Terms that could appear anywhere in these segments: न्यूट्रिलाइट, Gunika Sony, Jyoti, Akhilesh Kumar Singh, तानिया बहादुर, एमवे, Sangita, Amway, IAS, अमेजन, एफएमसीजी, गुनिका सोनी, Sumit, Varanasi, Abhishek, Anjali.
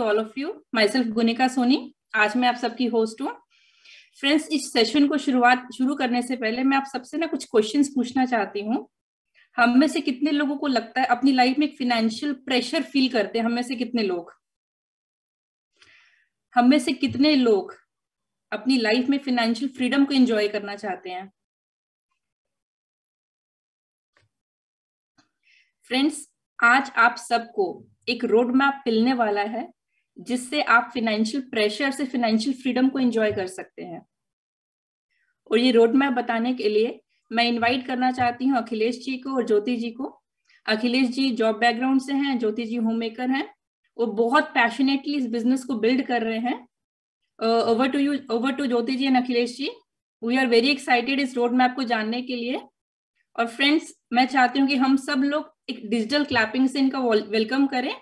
to all of you. Myself गुनिका सोनी. आज मैं आप सबकी होस्ट हूँ. फ्रेंड्स, इस सेशन को शुरू करने से पहले मैं आप सबसे ना कुछ क्वेश्चंस पूछना चाहती हूँ. हम में से कितने लोगों को लगता है अपनी लाइफ में एक फाइनेंशियल प्रेशर फील करते हैं? हम में से कितने लोग अपनी लाइफ में फाइनेंशियल फ्रीडम को एंजॉय करना चाहते हैं? फ्रेंड्स, आज आप सबको एक रोड मैप मिलने वाला है जिससे आप फाइनेंशियल प्रेशर से फाइनेंशियल फ्रीडम को एंजॉय कर सकते हैं. और ये रोड मैप बताने के लिए मैं इनवाइट करना चाहती हूँ अखिलेश जी को और ज्योति जी को. अखिलेश जी जॉब बैकग्राउंड से हैं, ज्योति जी होम मेकर हैं. वो बहुत पैशनेटली इस बिजनेस को बिल्ड कर रहे हैं. Over to Jyoti ji and Akhilesh ji. We are very excited इस रोड मैप को जानने के लिए. और फ्रेंड्स, मैं चाहती हूँ कि हम सब लोग एक डिजिटल क्लैपिंग से इनका वेलकम करें.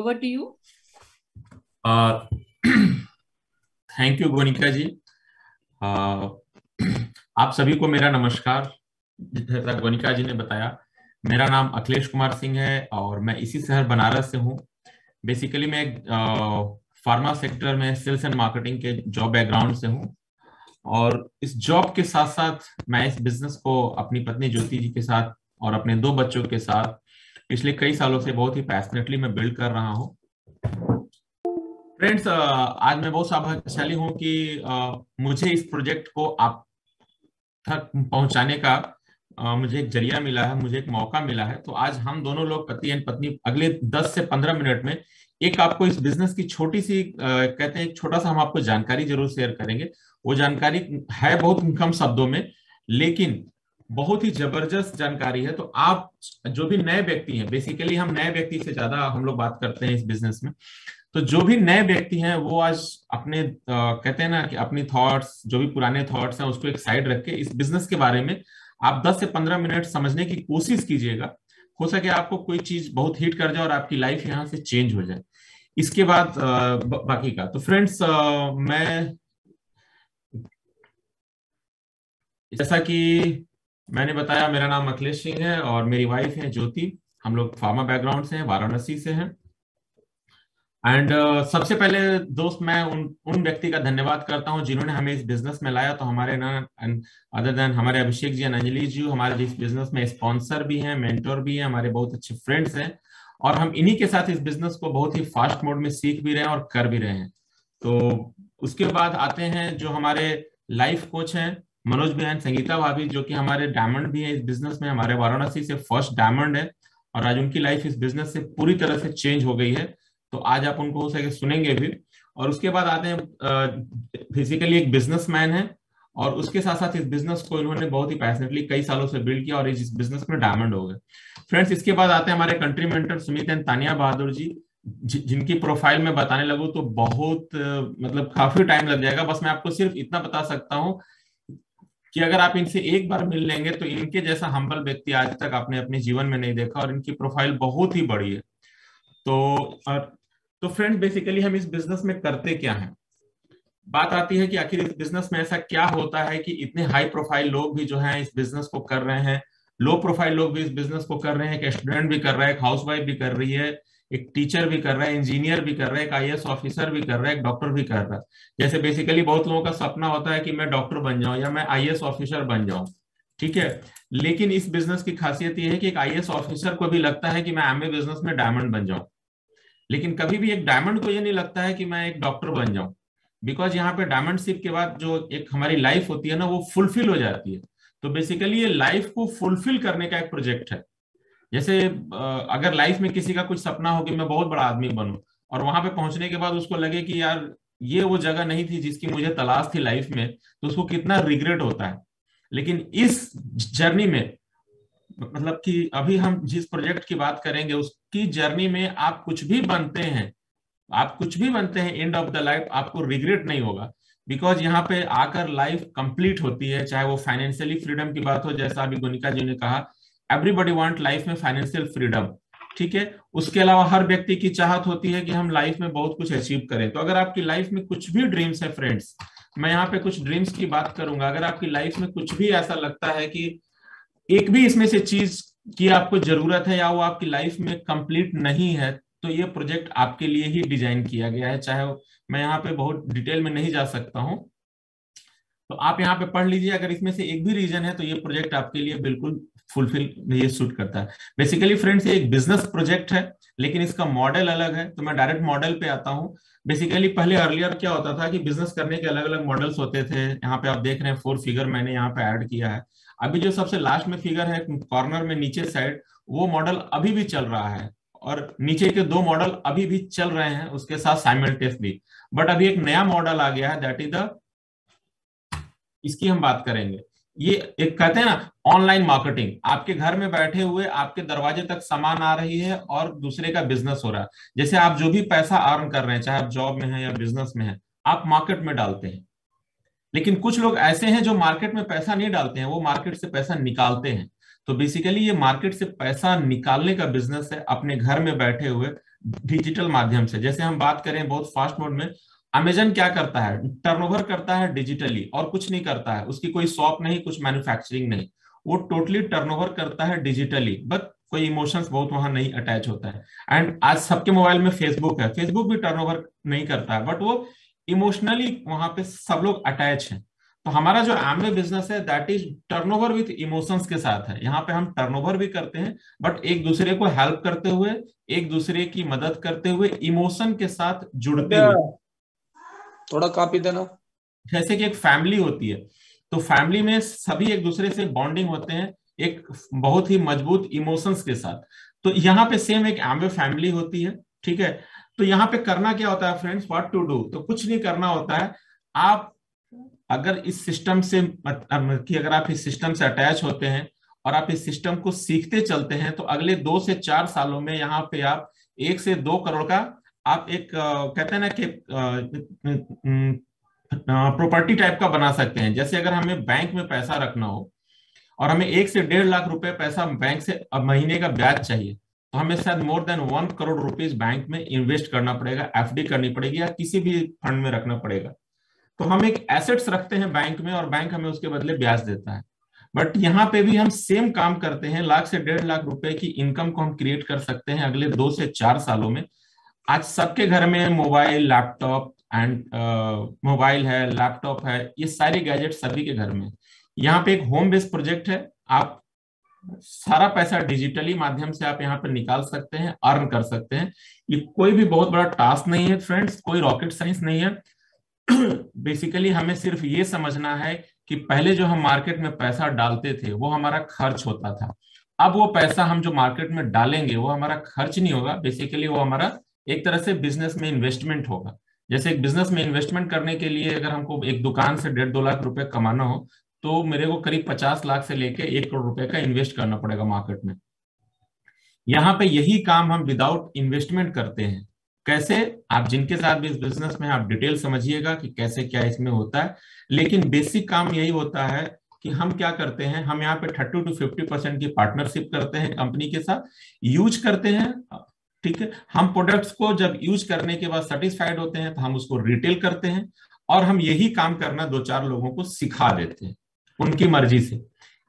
Over to you. Thank you Gunika ji. आप सभी को मेरा नमस्कार. जैसा गुनिका जी ने बताया, मेरा नाम अखिलेश कुमार सिंह है और मैं इसी शहर बनारस से हूँ. बेसिकली मैं फार्मा सेक्टर में सेल्स एंड मार्केटिंग के जॉब बैकग्राउंड से हूँ और इस जॉब के साथ साथ मैं इस बिजनेस को अपनी पत्नी ज्योति जी के साथ और अपने दो बच्चों के साथ पिछले कई सालों से बहुत ही पैशनेटली मैं बिल्ड कर रहा हूँ. फ्रेंड्स, आज मैं बहुत सौभाग्यशाली हूँ कि मुझे इस प्रोजेक्ट को आप तक पहुँचाने का मुझे एक जरिया मिला है, मुझे एक मौका मिला है. तो आज हम दोनों लोग पति एंड पत्नी अगले 10 से 15 मिनट में एक आपको इस बिजनेस की छोटी सी कहते हैं एक छोटा सा हम आपको जानकारी जरूर शेयर करेंगे. वो जानकारी है बहुत कम शब्दों में लेकिन बहुत ही जबरदस्त जानकारी है. तो आप जो भी नए व्यक्ति हैं, बेसिकली हम नए व्यक्ति से ज्यादा हम लोग बात करते हैं इस बिजनेस में, तो जो भी नए व्यक्ति हैं वो आज अपने कहते हैं ना कि अपनी थॉट्स, जो भी पुराने थॉट्स हैं उसको एक साइड रख के इस बिजनेस के बारे में आप 10 से 15 मिनट समझने की कोशिश कीजिएगा. हो सके आपको कोई चीज बहुत हिट कर जाए और आपकी लाइफ यहाँ से चेंज हो जाए. इसके बाद बाकी का तो फ्रेंड्स, मैं जैसा कि मैंने बताया, मेरा नाम अखिलेश सिंह है और मेरी वाइफ है ज्योति. हम लोग फार्मा बैकग्राउंड से हैं, वाराणसी से हैं. एंड सबसे पहले दोस्त, मैं उन व्यक्ति का धन्यवाद करता हूं जिन्होंने हमें इस बिजनेस में लाया. तो हमारे अदर देन हमारे अभिषेक जी एंड अंजलि जी हमारे इस बिजनेस में स्पॉन्सर भी हैं, मेंटोर भी हैं, हमारे बहुत अच्छे फ्रेंड्स हैं और हम इन्हीं के साथ इस बिजनेस को बहुत ही फास्ट मोड में सीख भी रहे हैं और कर भी रहे हैं. तो उसके बाद आते हैं जो हमारे लाइफ कोच हैं, मनोज भी हैं, संगीता भाभी जो कि हमारे डायमंड भी हैं इस बिजनेस में, हमारे वाराणसी से फर्स्ट डायमंड है और आज उनकी लाइफ इस बिजनेस से पूरी तरह से चेंज हो गई है. तो आज आप उनको हो सके सुनेंगे भी. और उसके बाद आते हैं फिजिकली एक बिजनेसमैन है और उसके साथ साथ इस बिजनेस को इन्होंने बहुत ही पैशनेटली कई सालों से बिल्ड किया और इस बिजनेस में डायमंड हो गए. फ्रेंड्स, इसके बाद आते हैं हमारे country mentor Sumit and तानिया बहादुर ji, जिनकी प्रोफाइल में बताने लगूं तो बहुत मतलब काफी टाइम लग जाएगा. बस मैं आपको सिर्फ इतना बता सकता हूँ कि अगर आप इनसे एक बार मिल लेंगे तो इनके जैसा हम्बल व्यक्ति आज तक आपने अपने जीवन में नहीं देखा और इनकी प्रोफाइल बहुत ही बड़ी है. तो फ्रेंड्स, बेसिकली हम इस बिजनेस में करते क्या हैं, बात आती है कि आखिर इस बिजनेस में ऐसा क्या होता है कि इतने हाई प्रोफाइल लोग भी जो हैं इस बिजनेस को कर रहे हैं, लो प्रोफाइल लोग भी इस बिजनेस को कर रहे हैं. एक स्टूडेंट भी कर रहा है, एक हाउसवाइफ भी कर रही है, एक टीचर भी कर रहा है, इंजीनियर भी कर रहा है, एक IAS ऑफिसर भी कर रहा है, एक डॉक्टर भी कर रहा है. जैसे बेसिकली बहुत लोगों का सपना होता है कि मैं डॉक्टर बन जाऊं या मैं IAS ऑफिसर बन जाऊं, ठीक है. लेकिन इस बिजनेस की खासियत यह है कि एक IAS ऑफिसर को भी लगता है कि मैं Amway बिजनेस में डायमंड बन जाऊं, लेकिन कभी भी एक डायमंड को ये नहीं लगता है कि मैं एक डॉक्टर बन जाऊं. बिकॉज यहाँ पे डायमंडशिप के बाद जो एक हमारी लाइफ होती है ना वो फुलफिल हो जाती है. तो बेसिकली ये लाइफ को फुलफिल करने का एक प्रोजेक्ट है. जैसे अगर लाइफ में किसी का कुछ सपना हो कि मैं बहुत बड़ा आदमी बनूं और वहां पे पहुंचने के बाद उसको लगे कि यार ये वो जगह नहीं थी जिसकी मुझे तलाश थी लाइफ में, तो उसको कितना रिग्रेट होता है. लेकिन इस जर्नी में मतलब कि अभी हम जिस प्रोजेक्ट की बात करेंगे उसकी जर्नी में आप कुछ भी बनते हैं, एंड ऑफ द लाइफ आपको रिग्रेट नहीं होगा. बिकॉज यहाँ पे आकर लाइफ कंप्लीट होती है, चाहे वो फाइनेंशियली फ्रीडम की बात हो. जैसा अभी गुनिका जी ने कहा, एवरीबॉडी वांट लाइफ में फाइनेंशियल फ्रीडम, ठीक है. उसके अलावा हर व्यक्ति की चाहत होती है कि हम लाइफ में बहुत कुछ अचीव करें. तो अगर आपकी लाइफ में कुछ भी ड्रीम्स है, फ्रेंड्स मैं यहाँ पे कुछ ड्रीम्स की बात करूंगा, अगर आपकी लाइफ में कुछ भी ऐसा लगता है कि एक भी इसमें से चीज की आपको जरूरत है या वो आपकी लाइफ में कंप्लीट नहीं है, तो ये प्रोजेक्ट आपके लिए ही डिजाइन किया गया है। चाहे मैं यहाँ पे बहुत डिटेल में नहीं जा सकता हूँ, तो आप यहाँ पे पढ़ लीजिए। अगर इसमें से एक भी रीजन है तो ये प्रोजेक्ट आपके लिए बिल्कुल फुलफिल, ये सूट करता है। बेसिकली फ्रेंड्स, ये एक बिजनेस प्रोजेक्ट है, लेकिन इसका मॉडल अलग है। तो मैं डायरेक्ट मॉडल पे आता हूँ। बेसिकली पहले अर्लियर क्या होता था कि बिजनेस करने के अलग अलग मॉडल्स होते थे। यहाँ पे आप देख रहे हैं 4 फिगर मैंने यहाँ पे ऐड किया है। अभी जो सबसे लास्ट में फिगर है कॉर्नर में नीचे साइड, वो मॉडल अभी भी चल रहा है और नीचे के 2 मॉडल अभी भी चल रहे हैं उसके साथ साइमल्टेनियसली। बट अभी एक नया मॉडल आ गया है, दैट इज द, इसकी हम बात करेंगे। ये एक कहते हैं ना ऑनलाइन मार्केटिंग, आपके घर में बैठे हुए आपके दरवाजे तक सामान आ रही है और दूसरे का बिजनेस हो रहा है। जैसे आप जो भी पैसा अर्न कर रहे हैं, चाहे आप जॉब में हैं या बिजनेस में हैं, आप मार्केट में डालते हैं। लेकिन कुछ लोग ऐसे हैं जो मार्केट में पैसा नहीं डालते हैं, वो मार्केट से पैसा निकालते हैं। तो बेसिकली ये मार्केट से पैसा निकालने का बिजनेस है, अपने घर में बैठे हुए डिजिटल माध्यम से। जैसे हम बात करें बहुत फास्ट मोड में, अमेजन क्या करता है, टर्नओवर करता है डिजिटली और कुछ नहीं करता है। उसकी कोई शॉप नहीं, कुछ मैन्युफैक्चरिंग नहीं, वो टोटली टर्नओवर करता है डिजिटली, बट कोई इमोशंस बहुत वहां नहीं अटैच होता है। एंड आज सबके मोबाइल में फेसबुक है, फेसबुक भी टर्नओवर नहीं करता है, बट वो इमोशनली वहां पे सब लोग अटैच हैं। तो हमारा जो एमवे बिजनेस है, that is turnover with emotions के साथ है। यहाँ पे हम टर्नओवर भी करते हैं, बट एक दूसरे को हेल्प करते हुए, एक दूसरे की मदद करते हुए, इमोशन के साथ जुड़ते हुए। थोड़ा काफी देना, जैसे कि एक फैमिली होती है, तो फैमिली में सभी एक दूसरे से बॉन्डिंग होते हैं एक बहुत ही मजबूत इमोशंस के साथ। तो यहाँ पे सेम एक एमवे फैमिली होती है, ठीक है। तो यहाँ पे करना क्या होता है फ्रेंड्स, व्हाट टू डू, तो कुछ नहीं करना होता है। आप अगर इस सिस्टम से, अगर आप इस सिस्टम से अटैच होते हैं और आप इस सिस्टम को सीखते चलते हैं, तो अगले 2 से 4 सालों में यहाँ पे आप 1 से 2 करोड़ का आप एक कहते हैं ना कि प्रॉपर्टी टाइप का बना सकते हैं। जैसे अगर हमें बैंक में पैसा रखना हो और हमें 1 से 1.5 लाख रुपए पैसा बैंक से अब महीने का ब्याज चाहिए, तो हमें शायद more than 1 crore rupees bank में इन्वेस्ट करना पड़ेगा, एफडी करनी पड़ेगी या किसी भी फंड में रखना पड़ेगा। तो हम एक एसेट्स रखते हैं बैंक में और बैंक हमें उसके बदले ब्याज देता है। बट यहाँ पे भी हम सेम काम करते हैं, 1 लाख से 1.5 लाख रुपए की इनकम को हम क्रिएट कर सकते हैं अगले 2 से 4 सालों में। आज सबके घर में मोबाइल, लैपटॉप एंड मोबाइल है, लैपटॉप है, ये सारे गैजेट सभी के घर में। यहाँ पे एक होम बेस्ड प्रोजेक्ट है, आप सारा पैसा डिजिटली माध्यम से आप यहाँ पे निकाल सकते हैं, अर्न कर सकते हैं। ये कोई भी बहुत बड़ा टास्क नहीं है फ्रेंड्स, कोई रॉकेट साइंस नहीं है। बेसिकली हमें सिर्फ ये समझना है कि पहले जो हम मार्केट में पैसा डालते थे वो हमारा खर्च होता था। अब वो पैसा हम जो मार्केट में डालेंगे वो हमारा खर्च नहीं होगा, बेसिकली वो हमारा एक तरह से बिजनेस में इन्वेस्टमेंट होगा। जैसे एक बिजनेस में इन्वेस्टमेंट करने के लिए अगर हमको एक दुकान से 1.5-2 लाख रुपए कमाना हो, तो मेरे को करीब 50 लाख से लेके 1 करोड़ रुपए का इन्वेस्ट करना पड़ेगा मार्केट में। यहाँ पे यही काम हम विदाउट इन्वेस्टमेंट करते हैं। कैसे, आप जिनके साथ भी इस बिजनेस में, आप डिटेल समझिएगा कि कैसे क्या इसमें होता है। लेकिन बेसिक काम यही होता है कि हम क्या करते हैं, हम यहाँ पे 30 से 50% की पार्टनरशिप करते हैं कंपनी के साथ, यूज करते हैं, ठीक है। हम प्रोडक्ट्स को जब यूज करने के बाद सेटिस्फाइड होते हैं तो हम उसको रिटेल करते हैं, और हम यही काम करना 2-4 लोगों को सिखा देते हैं उनकी मर्जी से।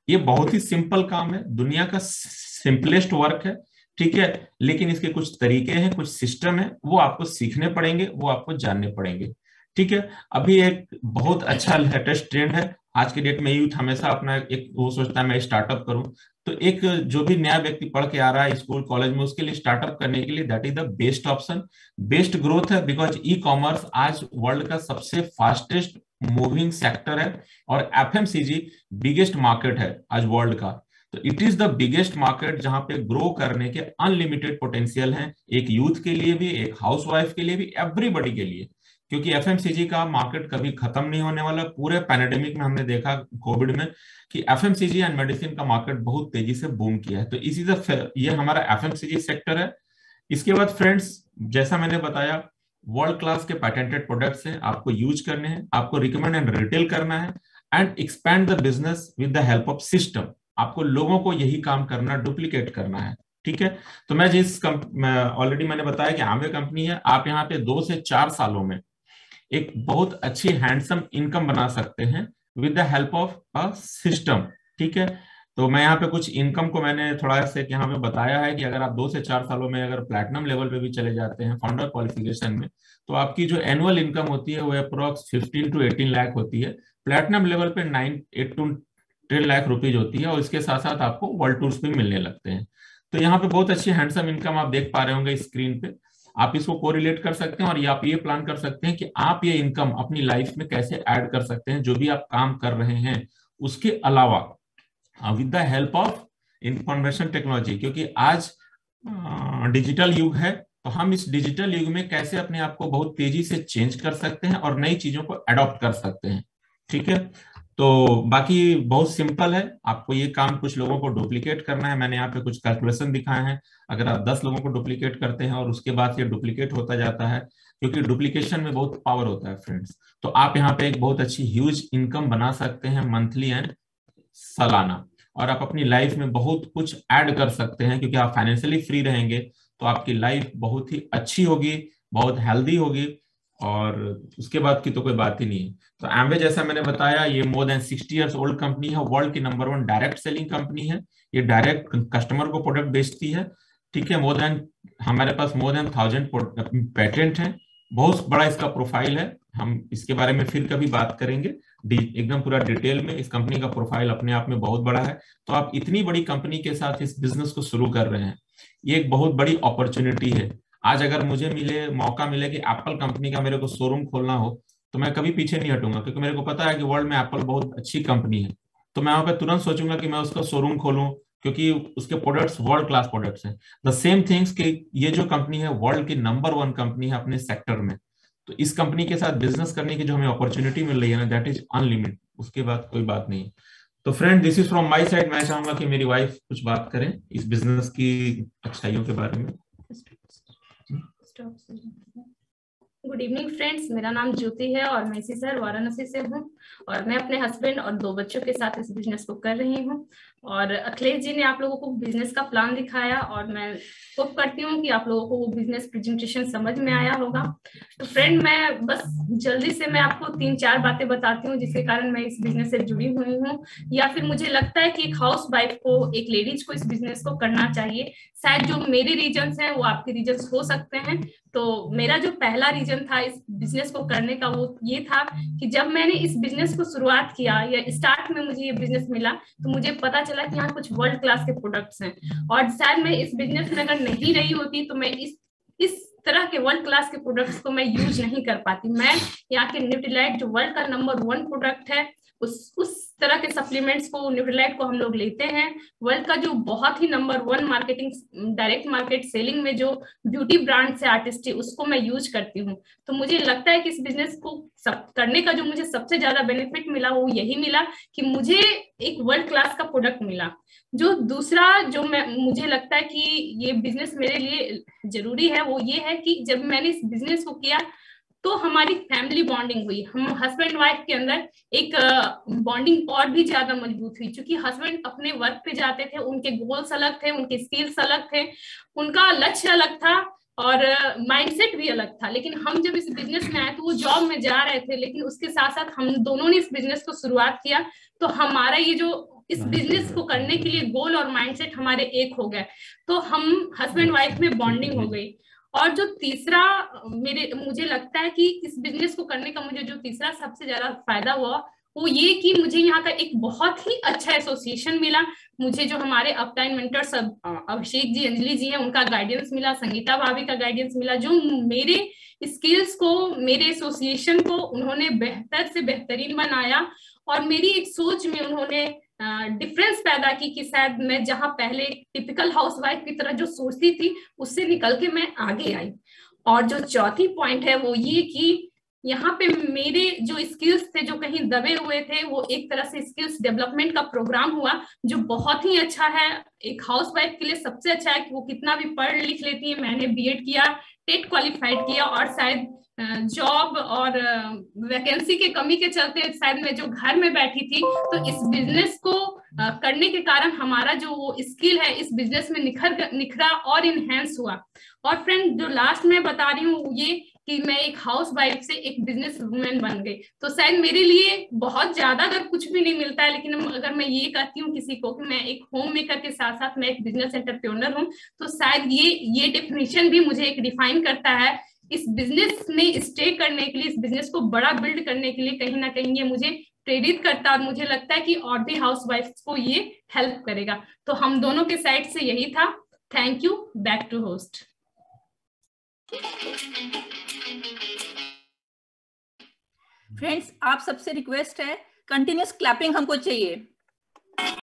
ये बहुत ही सिंपल काम है, दुनिया का सिंपलेस्ट वर्क है, ठीक है। लेकिन इसके कुछ तरीके हैं, कुछ सिस्टम है, वो आपको सीखने पड़ेंगे, वो आपको जानने पड़ेंगे, ठीक है। अभी एक बहुत अच्छा लेटेस्ट ट्रेंड है आज के डेट में, यूथ हमेशा अपना एक वो सोचता है मैं स्टार्टअप करूं, तो एक जो भी नया व्यक्ति पढ़ के आ रहा है स्कूल कॉलेज में, उसके लिए स्टार्टअप करने के लिए that is the best option, best growth है। बिकॉज ई कॉमर्स आज वर्ल्ड का सबसे फास्टेस्ट मूविंग सेक्टर है और एफएमसीजी बिगेस्ट मार्केट है आज वर्ल्ड का। तो it is the biggest market जहां पे ग्रो करने के अनलिमिटेड पोटेंशियल है, एक यूथ के लिए भी, एक हाउसवाइफ के लिए भी, एवरीबॉडी के लिए। क्योंकि एफएमसीजी का मार्केट कभी खत्म नहीं होने वाला। पूरे पैनेडेमिक में हमने देखा कोविड में कि एफएमसीजी एंड मेडिसिन का मार्केट बहुत तेजी से बूम किया है। तो इसी से ये हमारा एफएमसीजी सेक्टर है। इसके बाद फ्रेंड्स, जैसा मैंने बताया, वर्ल्ड क्लास के पेटेंटेड प्रोडक्ट्स हैं, आपको यूज करने हैं, आपको रिकमेंड एंड रिटेल करना है and expand the business with the help of system. आपको लोगों को यही काम करना, डुप्लीकेट करना है, ठीक है। तो मैं जिस ऑलरेडी मैंने बताया कि आमवे कंपनी है, आप यहाँ पे 2 से 4 सालों में एक बहुत अच्छी हैंडसम इनकम बना सकते हैं with the help of a system, ठीक है। तो मैं यहाँ पे कुछ इनकम को मैंने थोड़ा से यहाँ पे बताया है कि अगर आप 2 से 4 सालों में अगर प्लैटिनम लेवल पे भी चले जाते हैं फाउंडर क्वालिफिकेशन में, तो आपकी जो एनुअल इनकम होती है वो अप्रॉक्स 15 से 18 लाख होती है। प्लैटिनम लेवल पे 9-10 लाख रुपीज होती है और इसके साथ साथ आपको वर्ल्ड टूर्स भी मिलने लगते हैं। तो यहाँ पे बहुत अच्छी हैंडसम इनकम आप देख पा रहे होंगे स्क्रीन पे। आप इसको कोरिलेट कर सकते हैं और आप ये प्लान कर सकते हैं कि आप ये इनकम अपनी लाइफ में कैसे ऐड कर सकते हैं जो भी आप काम कर रहे हैं उसके अलावा, with the help of information technology. क्योंकि आज डिजिटल युग है, तो हम इस डिजिटल युग में कैसे अपने आप को बहुत तेजी से चेंज कर सकते हैं और नई चीजों को अडॉप्ट कर सकते हैं। ठीक है, तो बाकी बहुत सिंपल है। आपको ये काम कुछ लोगों को डुप्लीकेट करना है, मैंने यहाँ पे कुछ कैलकुलेशन दिखाए हैं। अगर आप 10 लोगों को डुप्लीकेट करते हैं और उसके बाद ये डुप्लीकेट होता जाता है, क्योंकि डुप्लीकेशन में बहुत पावर होता है फ्रेंड्स। तो आप यहाँ पे एक बहुत अच्छी ह्यूज इनकम बना सकते हैं मंथली एंड सालाना, और आप अपनी लाइफ में बहुत कुछ ऐड कर सकते हैं। क्योंकि आप फाइनेंशियली फ्री रहेंगे तो आपकी लाइफ बहुत ही अच्छी होगी, बहुत हेल्दी होगी और उसके बाद की तो कोई बात ही नहीं है। तो Amway, जैसा मैंने बताया, ये more than 60 years old company है, वर्ल्ड की नंबर 1 डायरेक्ट सेलिंग कंपनी है। ये डायरेक्ट कस्टमर को प्रोडक्ट बेचती है। ठीक है, मोर देन हमारे पास मोर देन 1000 पेटेंट है, बहुत बड़ा इसका प्रोफाइल है। हम इसके बारे में फिर कभी बात करेंगे एकदम पूरा डिटेल में। इस कंपनी का प्रोफाइल अपने आप में बहुत बड़ा है। तो आप इतनी बड़ी कंपनी के साथ इस बिजनेस को शुरू कर रहे हैं, ये एक बहुत बड़ी अपॉर्चुनिटी है। आज अगर मुझे मौका मिले कि एप्पल कंपनी का मेरे को शोरूम खोलना हो, तो मैं कभी पीछे नहीं हटूंगा, क्योंकि मेरे को पता है कि वर्ल्ड में एप्पल बहुत अच्छी कंपनी है। तो मैं वहां पे तुरंत सोचूंगा कि मैं उसका शोरूम खोलूं, क्योंकि उसके प्रोडक्ट्स वर्ल्ड क्लास प्रोडक्ट्स हैं। द सेम थिंग्स कि ये जो कंपनी है वर्ल्ड की नंबर 1 कंपनी है अपने सेक्टर में। तो इस कंपनी के साथ बिजनेस करने की जो हमें अपॉर्चुनिटी मिल रही है ना, दैट इज अनलिमिटेड। उसके बाद कोई बात नहीं। तो friend, this is from my side. मैं चाहूंगा कि मेरी वाइफ कुछ बात करें इस बिजनेस की अच्छाइयों के बारे में। गुड इवनिंग फ्रेंड्स, मेरा नाम ज्योति है और मैं इसी शहर वाराणसी से हूँ, और मैं अपने हस्बैंड और 2 बच्चों के साथ इस बिजनेस को कर रही हूँ। और अखिलेश जी ने आप लोगों को बिजनेस का प्लान दिखाया और मैं होप करती हूँ कि आप लोगों को वो बिजनेस प्रेजेंटेशन समझ में आया होगा। तो फ्रेंड, मैं बस जल्दी से मैं आपको 3-4 बातें बताती हूँ जिसके कारण मैं इस बिजनेस से जुड़ी हुई हूँ, या फिर मुझे लगता है कि एक हाउस वाइफ को, एक लेडीज को इस बिजनेस को करना चाहिए। शायद जो मेरे रीजन्स हैं वो आपके रीजन्स हो सकते हैं। तो मेरा जो पहला रीजन था इस बिजनेस को करने का वो ये था कि जब मैंने इस बिजनेस को शुरुआत किया या स्टार्ट में मुझे ये बिजनेस मिला, तो मुझे पता चला कि यहाँ कुछ वर्ल्ड क्लास के प्रोडक्ट्स हैं, और शायद मैं इस बिजनेस में अगर नहीं रही होती तो मैं इस तरह के वर्ल्ड क्लास के प्रोडक्ट्स को मैं यूज नहीं कर पाती। मैं यहाँ के न्यूट्रिलाइट जो वर्ल्ड का नंबर 1 प्रोडक्ट है, उस तरह के सप्लीमेंट्स को, न्यूट्रिलाइट को हम लोग लेते हैं। वर्ल्ड का जो बहुत ही number 1 marketing, direct market selling में जो ब्यूटी ब्रांड से आर्टिस्ट, उसको मैं यूज करती हूँ। तो मुझे लगता है कि इस बिजनेस को करने का जो मुझे सबसे ज्यादा बेनिफिट मिला वो यही मिला कि मुझे एक वर्ल्ड क्लास का प्रोडक्ट मिला। जो दूसरा जो मुझे लगता है कि ये बिजनेस मेरे लिए जरूरी है वो ये है कि जब मैंने इस बिजनेस को किया तो हमारी फैमिली बॉन्डिंग हुई। हम हस्बैंड वाइफ के अंदर एक बॉन्डिंग और भी ज्यादा मजबूत हुई, क्योंकि हस्बैंड अपने वर्क पे जाते थे, उनके गोल्स अलग थे, उनके स्किल्स अलग थे, उनका लक्ष्य अलग था और माइंडसेट भी अलग था। लेकिन हम जब इस बिजनेस में आए तो वो जॉब में जा रहे थे, लेकिन उसके साथ साथ हम दोनों ने इस बिजनेस को शुरुआत किया। तो हमारा ये जो इस बिजनेस को करने के लिए गोल और माइंडसेट हमारे एक हो गए, तो हम हस्बैंड वाइफ में बॉन्डिंग हो गई। और जो तीसरा मुझे लगता है कि इस बिजनेस को करने का मुझे जो तीसरा सबसे ज्यादा फायदा हुआ वो ये कि मुझे यहाँ का एक बहुत ही अच्छा एसोसिएशन मिला। मुझे जो हमारे अपलाइन मेंटर्स अभिषेक जी, अंजलि जी हैं, उनका गाइडेंस मिला, संगीता भाभी का गाइडेंस मिला, जो मेरे स्किल्स को, मेरे एसोसिएशन को उन्होंने बेहतर से बेहतरीन बनाया और मेरी एक सोच में उन्होंने डिफरेंस पैदा की कि शायद मैं जहाँ पहले टिपिकल हाउसवाइफ की तरह जो सोचती थी उससे निकल के मैं आगे आई। और जो चौथी पॉइंट है वो ये कि यहाँ पे मेरे जो स्किल्स थे जो कहीं दबे हुए थे वो एक तरह से स्किल्स डेवलपमेंट का प्रोग्राम हुआ जो बहुत ही अच्छा है। एक हाउसवाइफ के लिए सबसे अच्छा है कि वो कितना भी पढ़ लिख लेती है। मैंने बीएड किया, टेट क्वालिफाइड किया और शायद जॉब और वैकेंसी के कमी के चलते शायद मैं जो घर में बैठी थी, तो इस बिजनेस को करने के कारण हमारा जो वो स्किल है इस बिजनेस में निखरा और इनहेंस हुआ। और फ्रेंड जो लास्ट में बता रही हूँ ये कि मैं एक हाउस वाइफ से एक बिजनेस वुमेन बन गई। तो शायद मेरे लिए बहुत ज्यादा अगर कुछ भी नहीं मिलता है, लेकिन अगर मैं ये कहती हूँ किसी को कि मैं एक होम मेकर के साथ साथ मैं एक बिजनेस एंटरप्रेन्योर हूँ, तो शायद ये डेफिनेशन भी मुझे एक डिफाइन करता है। इस बिजनेस में स्टे करने के लिए, इस बिजनेस को बड़ा बिल्ड करने के लिए कहीं ना कहीं ये मुझे प्रेरित करता है और मुझे लगता है कि और भी हाउस वाइफ्स को ये हेल्प करेगा। तो हम दोनों के साइड से यही था। Thank you, back to host. Friends, आप सबसे रिक्वेस्ट है कंटिन्यूअस क्लैपिंग हमको चाहिए।